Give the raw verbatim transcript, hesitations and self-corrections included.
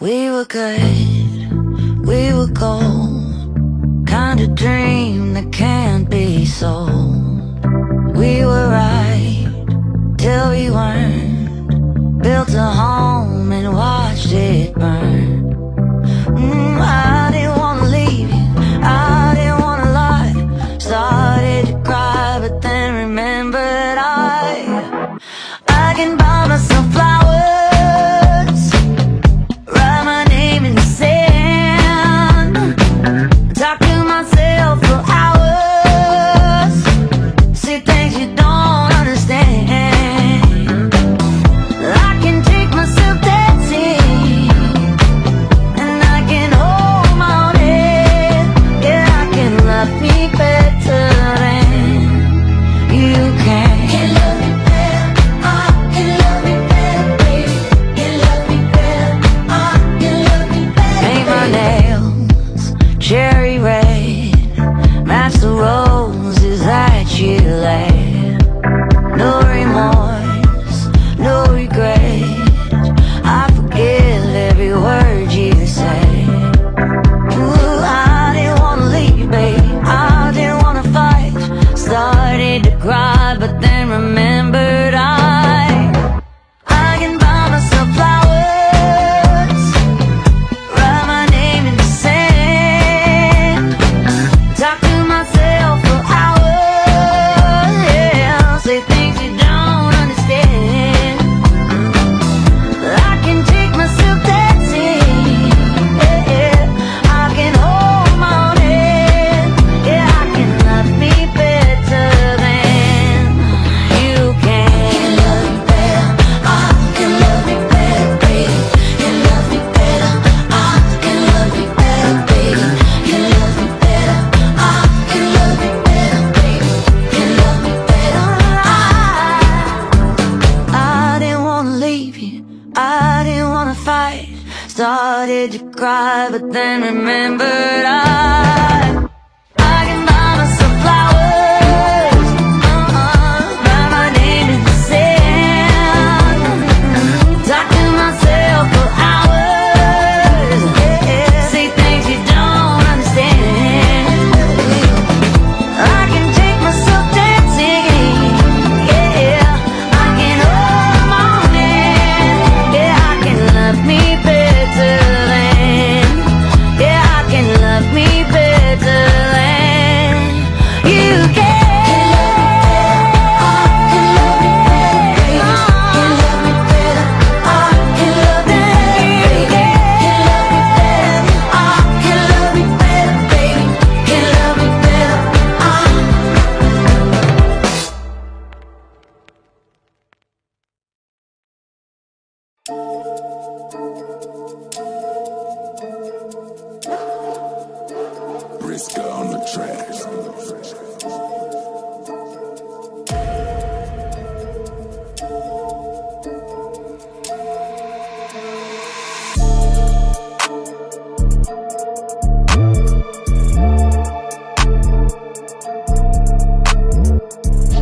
We were good, we were gold, kind of dream that can't be sold. We were right, till we weren't, built a home and watched it burn. Mm, I didn't wanna leave you, I didn't wanna lie, started to cry but then remembered I I can buy myself flowers, but then remembered I I can buy myself flowers, write my name in the sand, talk to myself for hours, yeah, say things you don't understand. I can take myself dancing, yeah, yeah. I can hold my own head, yeah, I can love me better. Started to cry, but then remembered I I can buy myself flowers, uh-uh, write my name in the sand, talk to myself for hours, yeah, say things you don't understand. I can take myself dancing, yeah, I can hold my own hand, yeah, I can love me better. Risk on the track.